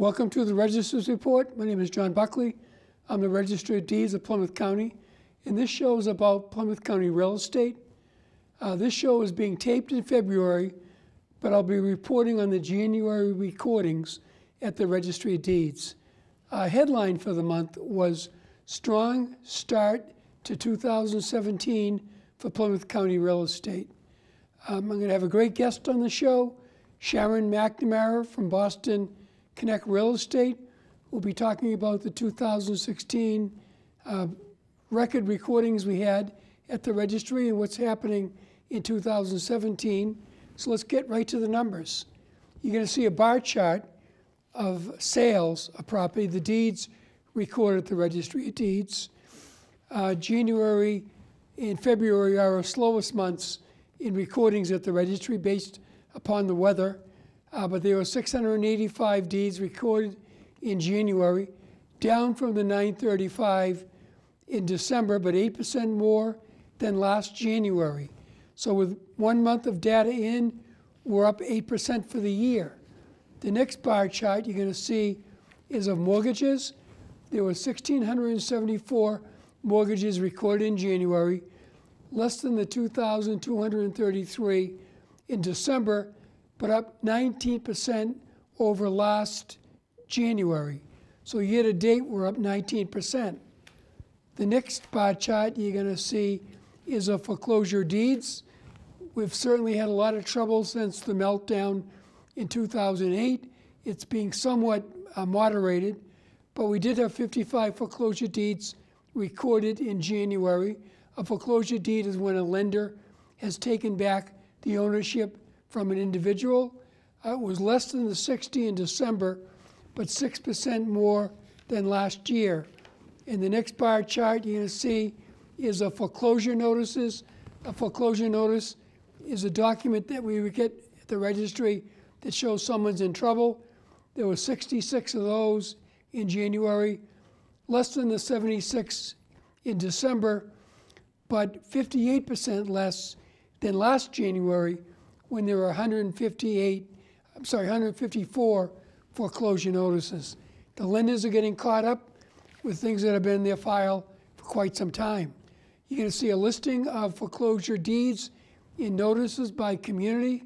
Welcome to the Registrar's Report. My name is John Buckley. I'm the Registrar of Deeds of Plymouth County, and this show is about Plymouth County real estate. This show is being taped in February, but I'll be reporting on the January recordings at the Registry of Deeds. Our headline for the month was Strong Start to 2017 for Plymouth County Real Estate. I'm going to have a great guest on the show, Sharon McNamara from Boston Connect Real Estate, who will be talking about the 2016 record recordings we had at the Registry and what's happening in 2017. So let's get right to the numbers. You're going to see a bar chart of sales of property, the deeds recorded at the Registry of Deeds. January and February are our slowest months in recordings at the Registry based upon the weather, but there were 685 deeds recorded in January, down from the 935 in December, but 8% more than last January. So with 1 month of data in, we're up 8% for the year. The next bar chart you're going to see is of mortgages. There were 1,674 mortgages recorded in January, less than the 2,233 in December, but up 19% over last January. So year to date, we're up 19%. The next bar chart you're going to see is of foreclosure deeds. We've certainly had a lot of trouble since the meltdown in 2008. It's being somewhat moderated, but we did have 55 foreclosure deeds recorded in January. A foreclosure deed is when a lender has taken back the ownership from an individual. It was less than the 60 in December, but 6% more than last year. In the next bar chart you're going to see is a foreclosure notices. A foreclosure notice is a document that we would get at the Registry that shows someone's in trouble. There were 66 of those in January, less than the 76 in December, but 58% less than last January when there were 154 foreclosure notices. The lenders are getting caught up with things that have been in their file for quite some time. You're going to see a listing of foreclosure deeds in notices by community.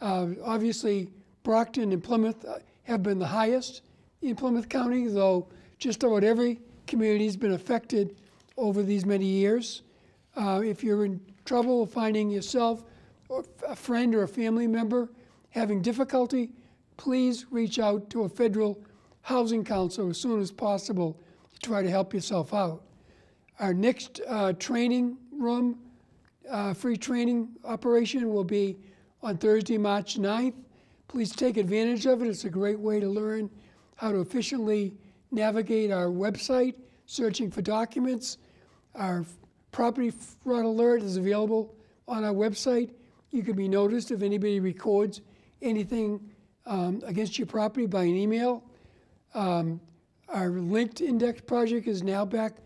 Obviously, Brockton and Plymouth have been the highest in Plymouth County, though just about every community has been affected over these many years. If you're in trouble finding yourself or a friend or a family member having difficulty, please reach out to a federal housing counselor as soon as possible to try to help yourself out. Our next training room, free training operation will be on Thursday, March 9th. Please take advantage of it. It's a great way to learn how to efficiently navigate our website, searching for documents. Our property fraud alert is available on our website. You can be noticed if anybody records anything against your property by an email. Our linked index project is now back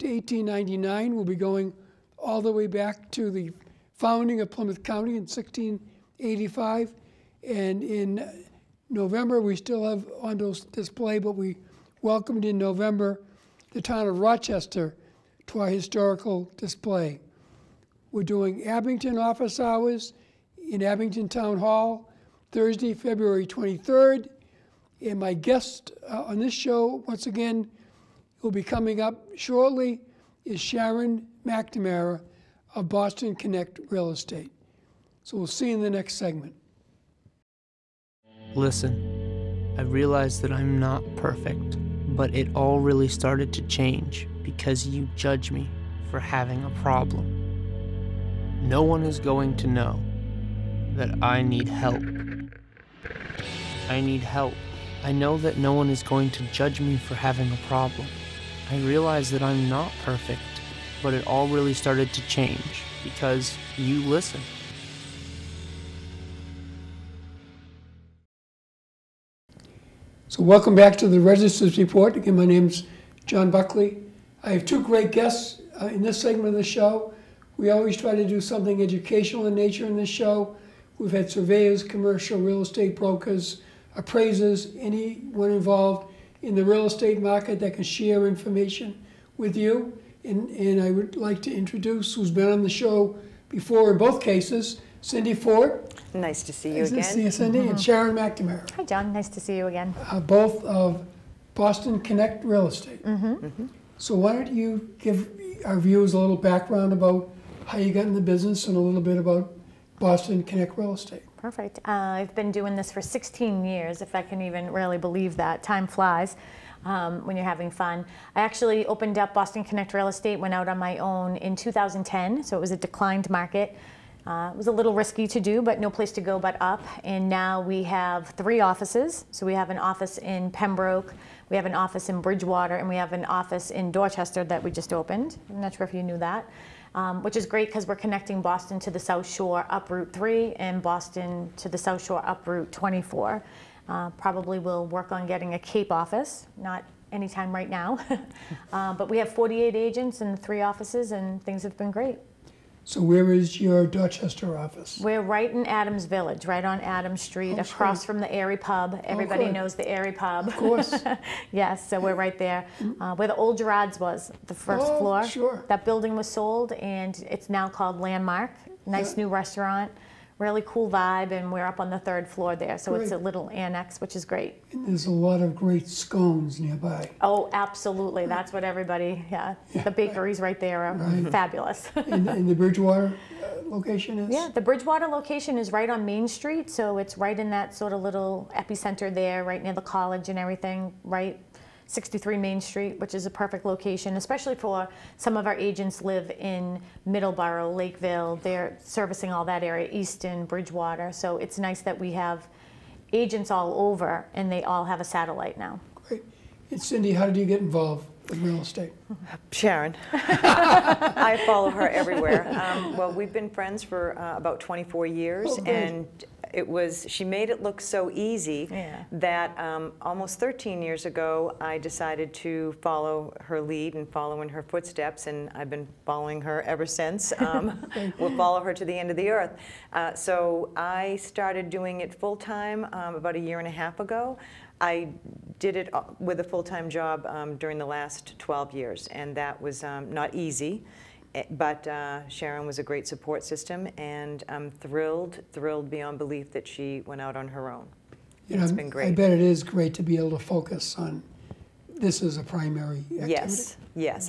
to 1899. We'll be going all the way back to the founding of Plymouth County in 1685. And in November, we still have on display, but we welcomed in November the town of Rochester to our historical display. We're doing Abington office hours in Abington Town Hall, Thursday, February 23rd. And my guest on this show, once again, who'll be coming up shortly, is Sharon McNamara of Boston Connect Real Estate. So we'll see you in the next segment. Listen, I realize that I'm not perfect, but it all really started to change because you judge me for having a problem. No one is going to know that I need help. I need help. I know that no one is going to judge me for having a problem. I realize that I'm not perfect, but it all really started to change because you listen. So welcome back to the Registrar's Report. Again, my name's John Buckley. I have two great guests in this segment of the show. We always try to do something educational in nature in this show. We've had surveyors, commercial real estate brokers, appraisers, anyone involved in the real estate market that can share information with you. And I would like to introduce, who's been on the show before in both cases, Cindy Ford. Nice to see you again. Nice to see you, Cindy. And Sharon McNamara. Hi, John. Nice to see you again. Both of Boston Connect Real Estate. So why don't you give our viewers a little background about how you got in the business and a little bit about Boston Connect Real Estate. Perfect. I've been doing this for 16 years, if I can even really believe that. Time flies when you're having fun. I actually opened up Boston Connect Real Estate, went out on my own in 2010, so it was a declined market. It was a little risky to do, but no place to go but up. And now we have 3 offices. So we have an office in Pembroke, we have an office in Bridgewater, and we have an office in Dorchester that we just opened. I'm not sure if you knew that. Which is great because we're connecting Boston to the South Shore up Route 3 and Boston to the South Shore up Route 24. Probably we'll work on getting a Cape office, not anytime right now. But we have 48 agents in 3 offices and things have been great. So where is your Dorchester office? We're right in Adams Village, right on Adams Street, across from the Airy Pub. Everybody knows the Airy Pub. Of course. Yes, so we're right there. Where the old Gerard's was, the first floor. Sure. That building was sold, and it's now called Landmark. Nice new restaurant, really cool vibe, and we're up on the 3rd floor there. So it's a little annex, which is great. And there's a lot of great scones nearby. Oh, absolutely. That's what everybody, the bakeries right there are fabulous. And the Bridgewater location is? Yeah, the Bridgewater location is right on Main Street. So it's right in that sort of little epicenter there, right near the college and everything, right? 63 Main Street, which is a perfect location, especially for some of our agents live in Middleborough, Lakeville. They're servicing all that area, Easton, Bridgewater. So it's nice that we have agents all over, and they all have a satellite now. Great. And Cindy, how did you get involved with real estate? Sharon. I follow her everywhere. Well, we've been friends for about 24 years, and it was, she made it look so easy that almost 13 years ago, I decided to follow her lead and follow in her footsteps, and I've been following her ever since. We'll follow her to the end of the earth. So I started doing it full-time about 1.5 years ago. I did it with a full-time job during the last 12 years, and that was not easy. But Sharon was a great support system, and I'm thrilled beyond belief that she went out on her own. It's been great. I bet it is great to be able to focus on this as a primary activity. Yes, yes.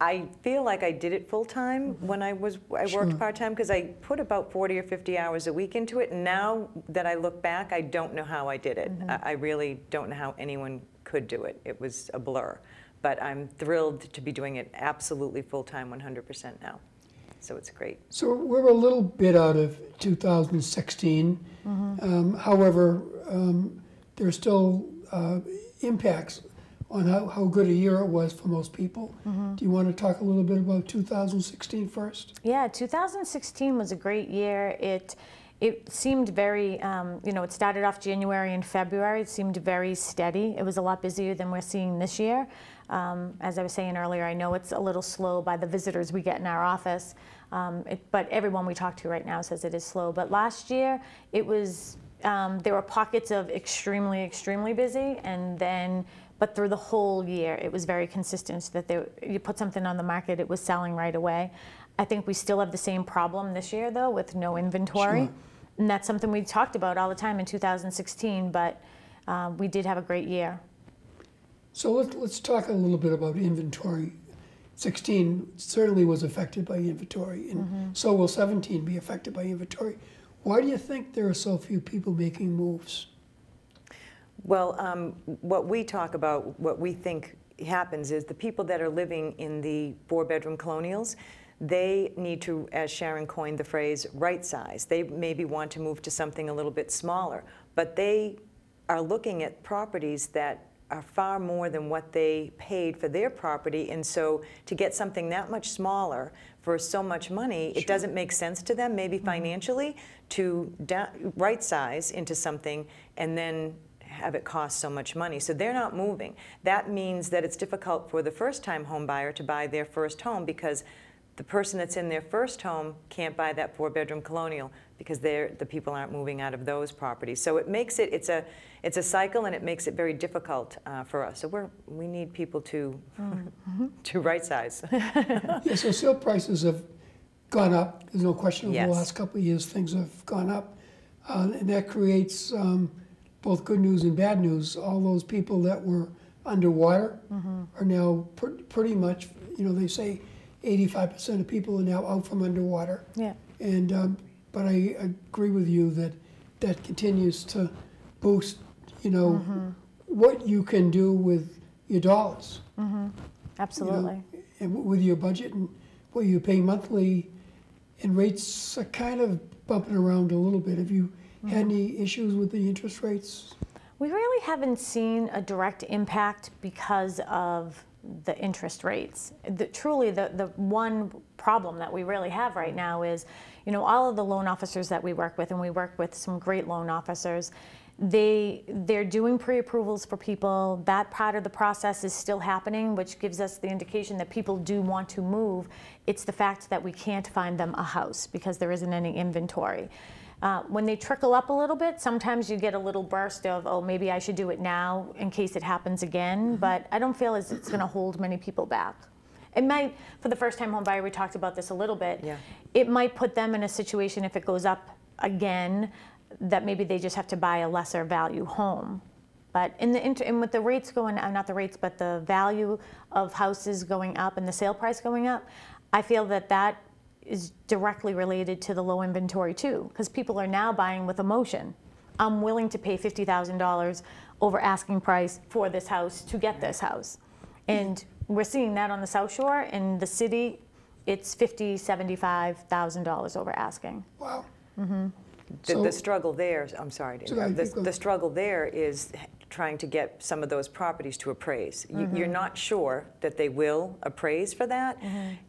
I feel like I did it full-time when I worked part-time, because I put about 40 or 50 hours a week into it. Now that I look back, I don't know how I did it. I really don't know how anyone could do it. It was a blur. But I'm thrilled to be doing it absolutely full-time, 100% now. So it's great. So we're a little bit out of 2016. However, there's still impacts on how good a year it was for most people. Do you want to talk a little bit about 2016 first? Yeah, 2016 was a great year. It seemed very, you know, it started off January and February. It seemed very steady. It was a lot busier than we're seeing this year. As I was saying earlier, I know it's a little slow by the visitors we get in our office, but everyone we talk to right now says it is slow. But last year, it was, there were pockets of extremely, extremely busy, and then, but through the whole year, it was very consistent that you put something on the market, it was selling right away. I think we still have the same problem this year, though, with no inventory. And that's something we talked about all the time in 2016, but we did have a great year. So let's talk a little bit about inventory. 16 certainly was affected by inventory, and so will 17 be affected by inventory. Why do you think there are so few people making moves? Well, what we talk about, what we think happens is the people that are living in the 4-bedroom colonials, they need to, as Sharon coined the phrase, right size. They maybe want to move to something a little bit smaller, but they are looking at properties that are far more than what they paid for their property, and so to get something that much smaller for so much money, it doesn't make sense to them, maybe financially, to right size into something and then have it cost so much money. So they're not moving. That means that it's difficult for the first-time home buyer to buy their first home because The person that's in their first home can't buy that four-bedroom colonial because the people aren't moving out of those properties. So it makes it, it's a cycle, and it makes it very difficult for us. So we need people to, to right-size. Yeah, so sale prices have gone up. There's no question over the last couple of years things have gone up. And that creates both good news and bad news. All those people that were underwater are now pretty much, you know, they say 85% of people are now out from underwater. Yeah. And but I agree with you that that continues to boost, you know, what you can do with your dollars. Absolutely. You know, and with your budget and what you pay monthly, and rates are kind of bumping around a little bit. Have you had any issues with the interest rates? We really haven't seen a direct impact because of the interest rates. Truly, the one problem that we really have right now is, you know, all of the loan officers that we work with, and we work with some great loan officers, they're doing pre-approvals for people. That part of the process is still happening, which gives us the indication that people do want to move. It's the fact that we can't find them a house because there isn't any inventory. When they trickle up a little bit, sometimes you get a little burst of, oh, maybe I should do it now in case it happens again, but I don't feel as it's going to hold many people back. It might, for the first time home buyer, we talked about this a little bit, it might put them in a situation, if it goes up again, that maybe they just have to buy a lesser value home. But in the and with the rates going, not the rates, but the value of houses going up and the sale price going up, I feel that that is directly related to the low inventory too, because people are now buying with emotion. I'm willing to pay $50,000 over asking price for this house to get this house. And we're seeing that on the South Shore. In the city, it's $50,000, $75,000 over asking. Wow. The struggle there, I'm sorry to interrupt, the struggle there is trying to get some of those properties to appraise. You're not sure that they will appraise for that,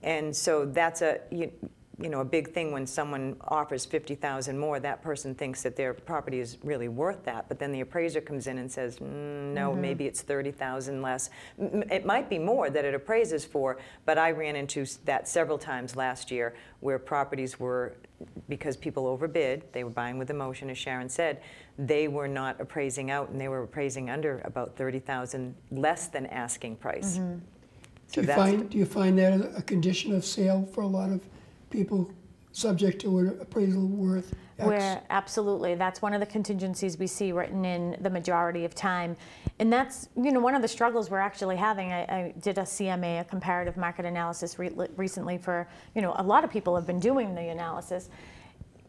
and so that's a you know a big thing. When someone offers $50,000 more, that person thinks that their property is really worth that, but then the appraiser comes in and says, no, maybe it's $30,000 less. It might be more that it appraises for, but I ran into that several times last year where properties were, because people overbid, they were buying with emotion, as Sharon said, they were not appraising out, and they were appraising under about $30,000 less than asking price. So do you find that a condition of sale for a lot of people subject to an appraisal worth X? Absolutely. That's one of the contingencies we see written in the majority of time. And that's, you know, one of the struggles we're actually having. I did a CMA, a comparative market analysis recently for, you know, a lot of people have been doing the analysis.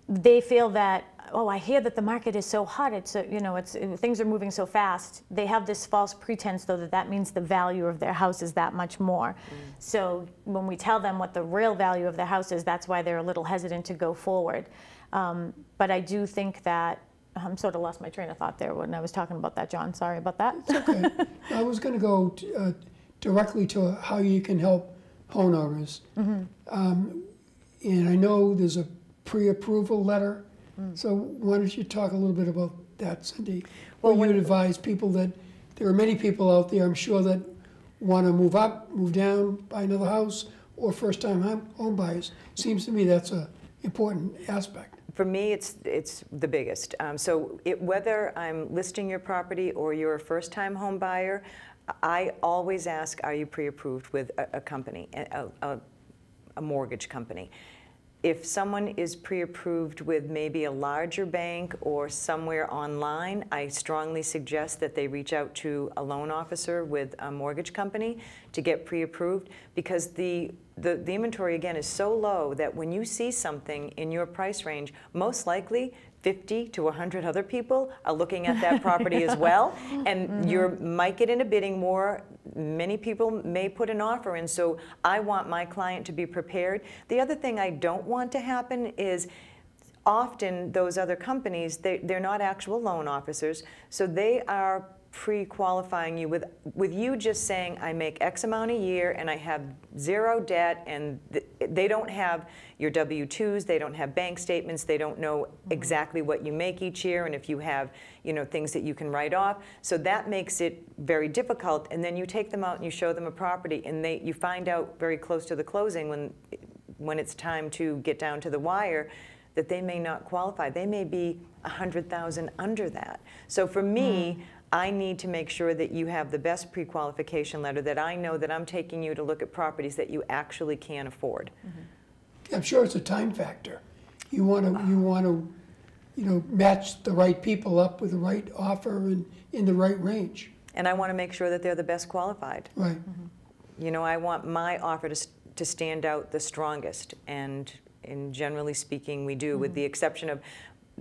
They feel that, oh, I hear that the market is so hot, it's, you know, it's, things are moving so fast. They have this false pretense, though, that that means the value of their house is that much more. So when we tell them what the real value of the house is, that's why they're a little hesitant to go forward. But I do think that, I'm sort of lost my train of thought there when I was talking about that, John. Sorry about that. It's okay. I was going to go directly to how you can help homeowners. And I know there's a pre-approval letter. So why don't you talk a little bit about that, Cindy? Well, you would advise people that there are many people out there, I'm sure, that want to move up, move down, buy another house, or first-time home buyers. Seems to me that's an important aspect. For me, it's the biggest. So whether I'm listing your property or you're a first-time home buyer, I always ask, are you pre-approved with a company, a mortgage company? If someone is pre-approved with maybe a larger bank or somewhere online, I strongly suggest that they reach out to a loan officer with a mortgage company to get pre-approved, because the inventory, again, is so low that when you see something in your price range, most likely 50 to 100 other people are looking at that property as well, and you might get into bidding war. Many people may put an offer in, so I want my client to be prepared. The other thing I don't want to happen is, often those other companies, they're not actual loan officers, so they are pre-qualifying you with you just saying, I make X amount a year and I have zero debt, and they don't have your W-2s, they don't have bank statements, they don't know exactly what you make each year, and if you have, you know, things that you can write off. So that makes it very difficult, and then you take them out and you show them a property, and you find out very close to the closing when when it's time to get down to the wire, that they may not qualify. They may be 100,000 under that. So for me, I need to make sure that you have the best pre-qualification letter, that I know that I'm taking you to look at properties that you actually can afford. I'm sure it's a time factor. You want to, you know, match the right people up with the right offer and in the right range. And I want to make sure that they're the best qualified. Right. You know, I want my offer to stand out the strongest, and generally speaking, we do, with the exception of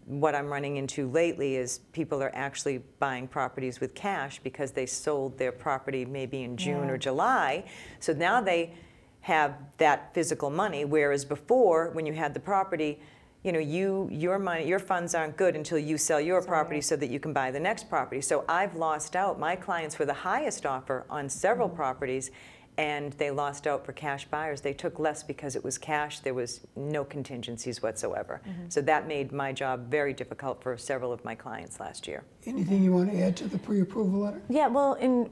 what I'm running into lately is people are actually buying properties with cash because they sold their property maybe in June or July, so now they have that physical money, whereas before, when you had the property, you know, your money, your funds aren't good until you sell your property so that you can buy the next property. So I've lost out. My clients were the highest offer on several properties, and they lost out for cash buyers. They took less because it was cash. There was no contingencies whatsoever. So that made my job very difficult for several of my clients last year. Anything you want to add to the pre-approval letter? Yeah, well, in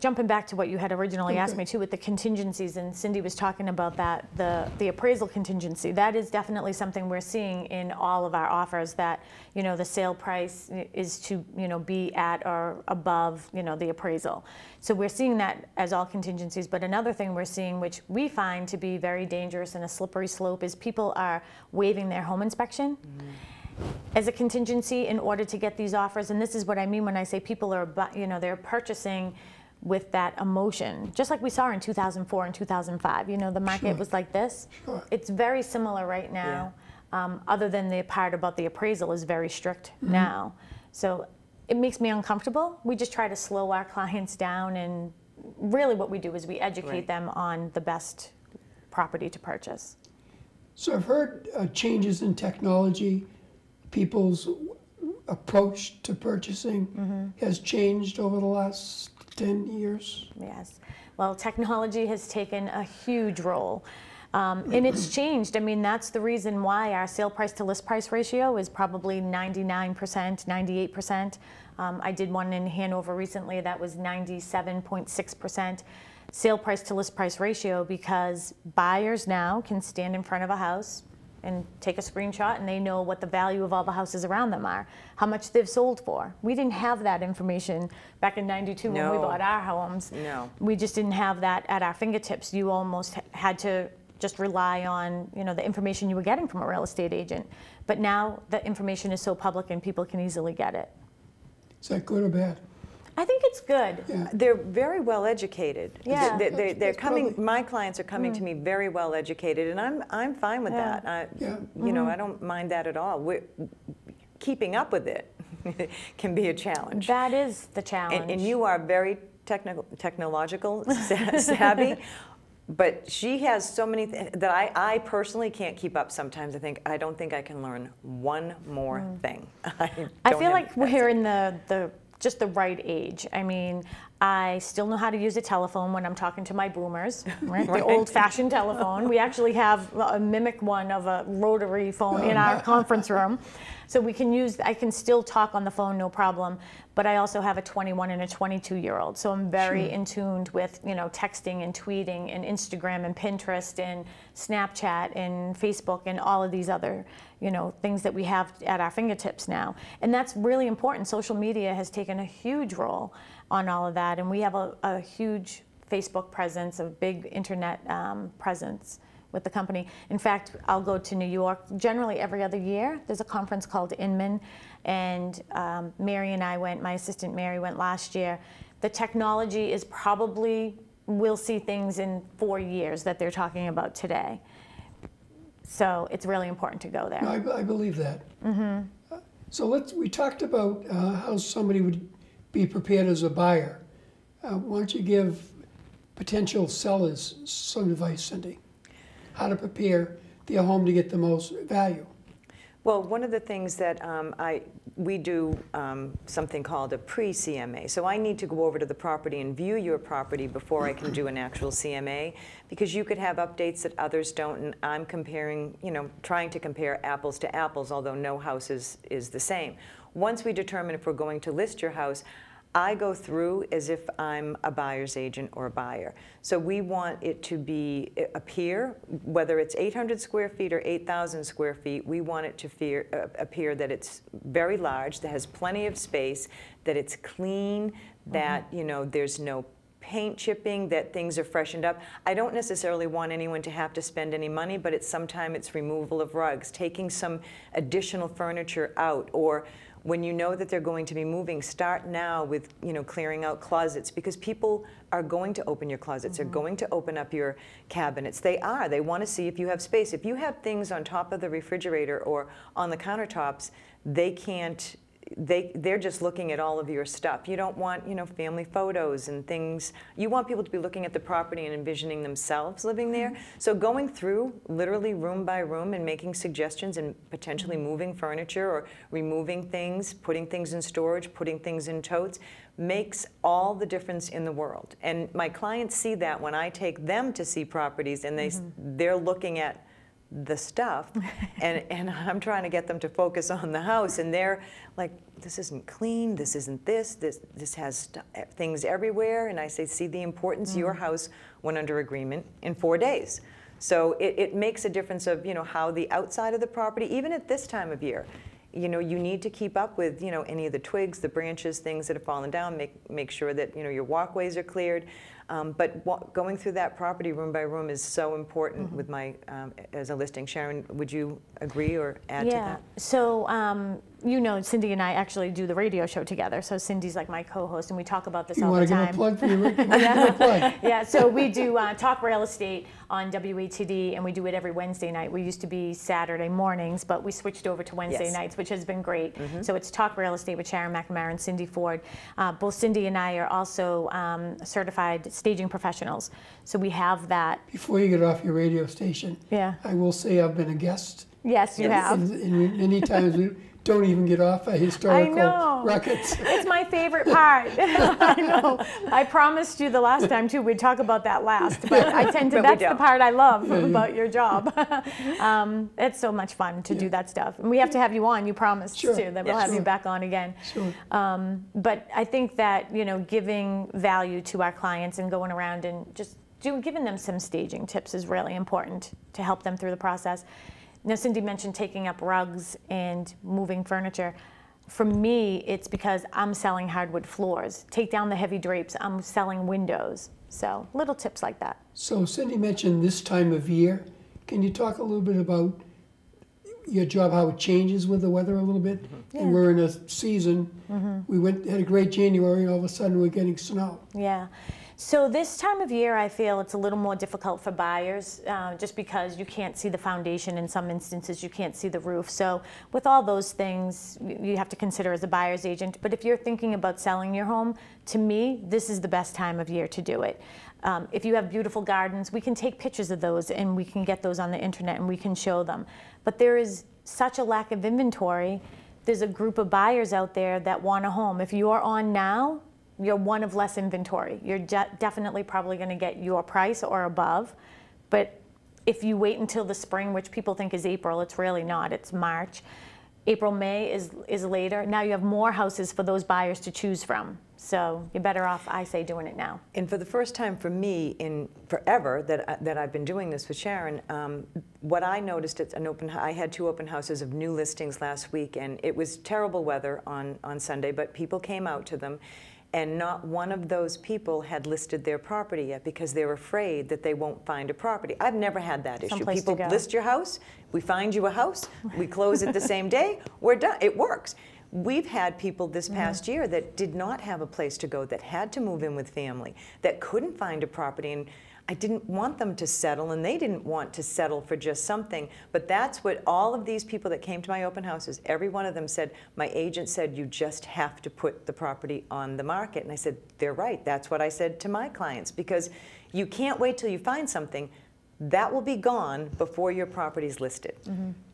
jumping back to what you had originally asked me too, with the contingencies, and Cindy was talking about that, the appraisal contingency, that is definitely something we're seeing in all of our offers, that, you know, the sale price is to, you know, be at or above, you know, the appraisal. So we're seeing that as all contingencies, but another thing we're seeing, which we find to be very dangerous and a slippery slope, is people are waiving their home inspection as a contingency in order to get these offers. And this is what I mean when I say people are, you know, they're purchasing with that emotion, just like we saw in 2004 and 2005. You know, the market was like this. It's very similar right now, other than the part about the appraisal is very strict now. So it makes me uncomfortable. We just try to slow our clients down, and really what we do is we educate them on the best property to purchase. So I've heard changes in technology, people's approach to purchasing has changed over the last 10 years. Yes. Well, technology has taken a huge role. And it's changed. I mean, that's the reason why our sale price to list price ratio is probably 99%, 98%. I did one in Hanover recently that was 97.6% sale price to list price ratio, because buyers now can stand in front of a house and take a screenshot, and they know what the value of all the houses around them are, how much they've sold for. We didn't have that information back in 92 when we bought our homes. We just didn't have that at our fingertips. You almost had to just rely on, you know, the information you were getting from a real estate agent. But now the information is so public and people can easily get it. Is that good or bad? I think it's good. They're very well educated. They're coming. My clients are coming to me very well educated, and I'm fine with that. You know, I don't mind that at all. Keeping up with it can be a challenge. That is the challenge. And you are very technological savvy. But she has so many that I personally can't keep up sometimes. I don't think I can learn one more thing. I feel like we're in just the right age. I mean, I still know how to use a telephone when I'm talking to my boomers, right? The old-fashioned telephone. We actually have a mimic one of a rotary phone in our conference room. So we can use, I can still talk on the phone, no problem. But I also have a 21 and a 22-year-old. So I'm very in tuned with, you know, texting and tweeting and Instagram and Pinterest and Snapchat and Facebook and all of these other, you know, things that we have at our fingertips now. And that's really important. Social media has taken a huge role on all of that. And we have a huge Facebook presence, a big internet presence with the company. In fact, I'll go to New York generally every other year. There's a conference called Inman, and Mary and I went, my assistant Mary went last year. The technology is probably, we'll see things in 4 years that they're talking about today. So it's really important to go there. No, I believe that. So we talked about how somebody would be prepared as a buyer. Why don't you give potential sellers some advice, Cindy? How to prepare their home to get the most value? Well, one of the things that we do something called a pre-CMA. So I need to go over to the property and view your property before I can do an actual CMA, because you could have updates that others don't, and I'm comparing, you know, trying to compare apples to apples, although no house is the same. Once we determine if we're going to list your house, I go through as if I'm a buyer's agent or a buyer. So we want it to be appear, whether it's 800 square feet or 8,000 square feet, we want it to appear that it's very large, that has plenty of space, that it's clean, that you know there's no paint chipping, that things are freshened up. I don't necessarily want anyone to have to spend any money, but it's sometimes it's removal of rugs, taking some additional furniture out, or when you know that they're going to be moving, start now with, you know, clearing out closets, because people are going to open your closets, they're going to open up your cabinets. They want to see if you have space. If you have things on top of the refrigerator or on the countertops, they can't, they're just looking at all of your stuff. You don't want, you know, family photos and things. You want people to be looking at the property and envisioning themselves living there. So going through literally room by room and making suggestions and potentially moving furniture or removing things, putting things in storage, putting things in totes, makes all the difference in the world. And my clients see that when I take them to see properties and they, they're looking at the stuff and I'm trying to get them to focus on the house, and they're like, this isn't clean, this isn't this has things everywhere. And I say, see the importance, your house went under agreement in 4 days. So it makes a difference of, you know, how the outside of the property, even at this time of year, you know, you need to keep up with, you know, any of the twigs, the branches, things that have fallen down, make sure that, you know, your walkways are cleared. But going through that property room by room is so important with my, as a listing. Sharon, would you agree or add to that? Yeah, so you know, Cindy and I actually do the radio show together, so Cindy's like my co-host and we talk about this all the time. You want to give a plug for you? Yeah, so we do Talk Real Estate on WETD, and we do it every Wednesday night. We used to be Saturday mornings, but we switched over to Wednesday nights, which has been great. So it's Talk Real Estate with Sharon McNamara and Cindy Ford. Both Cindy and I are also certified staging professionals, so we have that. Before you get off your radio station, I will say I've been a guest. Yes, you have. And many times we don't even get off a historical records. It's my favorite part. I know. I promised you the last time too we'd talk about that last, but I tend to. That's the part I love about your job. It's so much fun to do that stuff, and we have to have you on. You promised too that we'll have you back on again. But I think that, you know, giving value to our clients and going around and just giving them some staging tips is really important to help them through the process. Now, Cindy mentioned taking up rugs and moving furniture. For me, it's because I'm selling hardwood floors. Take down the heavy drapes. I'm selling windows. So little tips like that. So Cindy mentioned this time of year. Can you talk a little bit about your job, how it changes with the weather a little bit? And we're in a season. We had a great January, and all of a sudden we're getting snow. So this time of year, I feel it's a little more difficult for buyers just because you can't see the foundation. In some instances, you can't see the roof. So with all those things, you have to consider as a buyer's agent. But if you're thinking about selling your home, to me, this is the best time of year to do it. If you have beautiful gardens, we can take pictures of those and we can get those on the internet and we can show them. But there is such a lack of inventory. There's a group of buyers out there that want a home. If you are on now, you're one of less inventory. You're definitely probably going to get your price or above. But if you wait until the spring, which people think is April, it's really not. It's March. April, May is later. Now you have more houses for those buyers to choose from. So you're better off, I say, doing it now. And for the first time for me in forever that I've been doing this with Sharon, what I noticed at an open, I had 2 open houses of new listings last week, and it was terrible weather on Sunday, but people came out to them. And not one of those people had listed their property yet because they're afraid that they won't find a property. I've never had that issue. People list your house, we find you a house, we close it the same day, we're done. It works. We've had people this past year that did not have a place to go, that had to move in with family, that couldn't find a property. And I didn't want them to settle, and they didn't want to settle for just something. But that's what all of these people that came to my open houses, every one of them said, my agent said, you just have to put the property on the market. And I said, they're right. That's what I said to my clients, because you can't wait till you find something. That will be gone before your property's listed.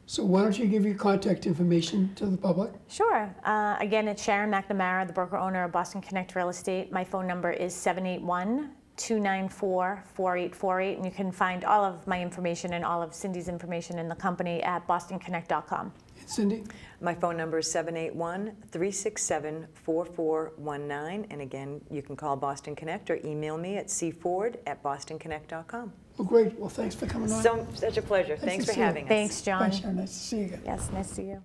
So why don't you give your contact information to the public? Sure. Again, it's Sharon McNamara, the broker owner of Boston Connect Real Estate. My phone number is 781- 294-4848, and you can find all of my information and all of Cindy's information in the company at bostonconnect.com. Cindy? My phone number is 781-367-4419, and again, you can call Boston Connect or email me at cford@bostonconnect.com. Well, great. Well, thanks for coming on. Such a pleasure. Thanks for having us. Thanks, John. Bye, Sharon. Nice to see you again. Yes, nice to see you.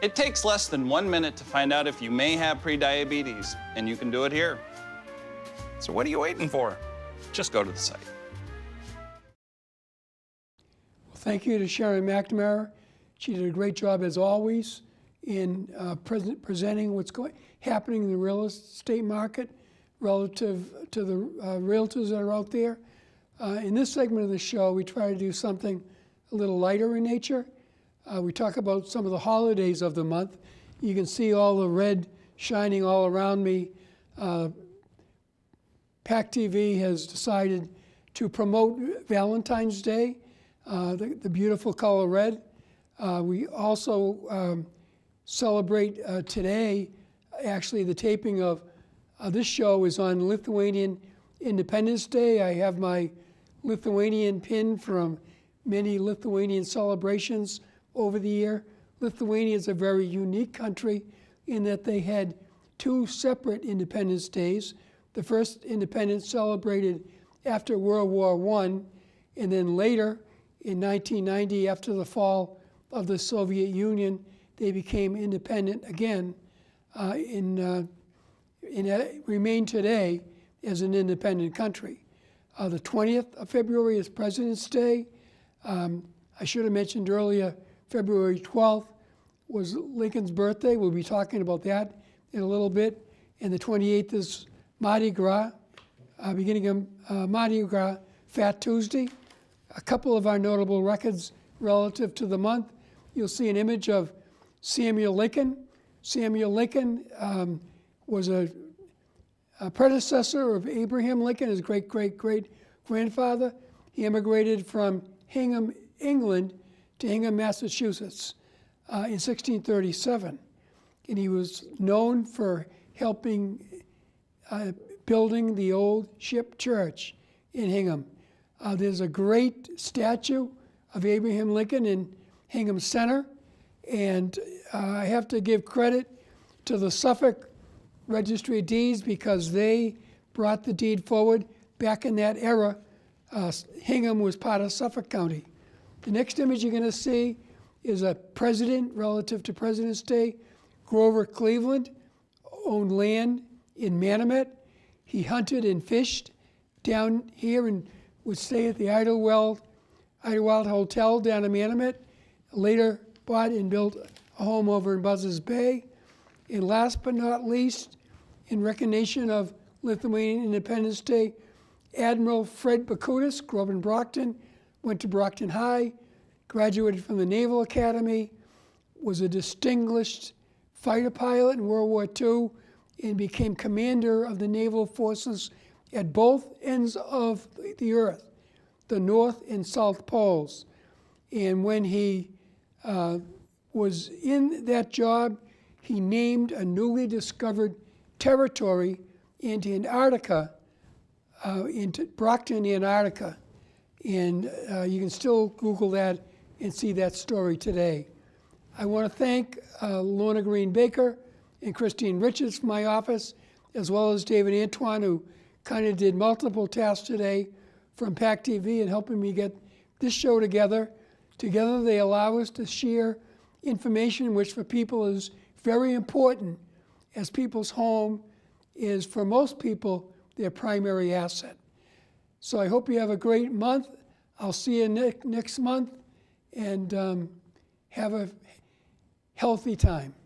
It takes less than 1 minute to find out if you may have prediabetes, and you can do it here. So what are you waiting for? Just go to the site. Well, thank you to Sharon McNamara. She did a great job, as always, in presenting what's happening in the real estate market relative to the realtors that are out there. In this segment of the show, we try to do something a little lighter in nature. We talk about some of the holidays of the month. You can see all the red shining all around me. PAC-TV has decided to promote Valentine's Day, the beautiful color red. We also celebrate today, actually the taping of this show is on Lithuanian Independence Day. I have my Lithuanian pin from many Lithuanian celebrations over the year. Lithuania is a very unique country in that they had two separate Independence Days. The first independence celebrated after World War I, and then later in 1990, after the fall of the Soviet Union, they became independent again and remain today as an independent country. The 20th of February is President's Day. I should have mentioned earlier, February 12th was Lincoln's birthday. We'll be talking about that in a little bit. And the 28th is Mardi Gras, beginning of Mardi Gras, Fat Tuesday. A couple of our notable records relative to the month. You'll see an image of Samuel Lincoln. Samuel Lincoln was a predecessor of Abraham Lincoln, his great-great-great-grandfather. He immigrated from Hingham, England, to Hingham, Massachusetts in 1637. And he was known for helping building the old ship church in Hingham. There's a great statue of Abraham Lincoln in Hingham Center, and I have to give credit to the Suffolk Registry of Deeds because they brought the deed forward. Back in that era, Hingham was part of Suffolk County. The next image you're going to see is a president relative to President's Day. Grover Cleveland owned land in Manomet. He hunted and fished down here and would stay at the Idlewild Hotel down in Manomet. Later bought and built a home over in Buzzards Bay. And last but not least, in recognition of Lithuanian Independence Day, Admiral Fred Bakutis grew up in Brockton, went to Brockton High, graduated from the Naval Academy, was a distinguished fighter pilot in World War II, and became commander of the naval forces at both ends of the earth, the North and South Poles. And when he was in that job, he named a newly discovered territory into Antarctica, into Brockton, Antarctica. And you can still Google that and see that story today. I want to thank Lorna Green Baker and Christine Richards from my office, as well as David Antoine, who kind of did multiple tasks today from PAC-TV and helping me get this show together. Together they allow us to share information which for people is very important, as people's home is, for most people, their primary asset. So I hope you have a great month. I'll see you next month, and have a healthy time.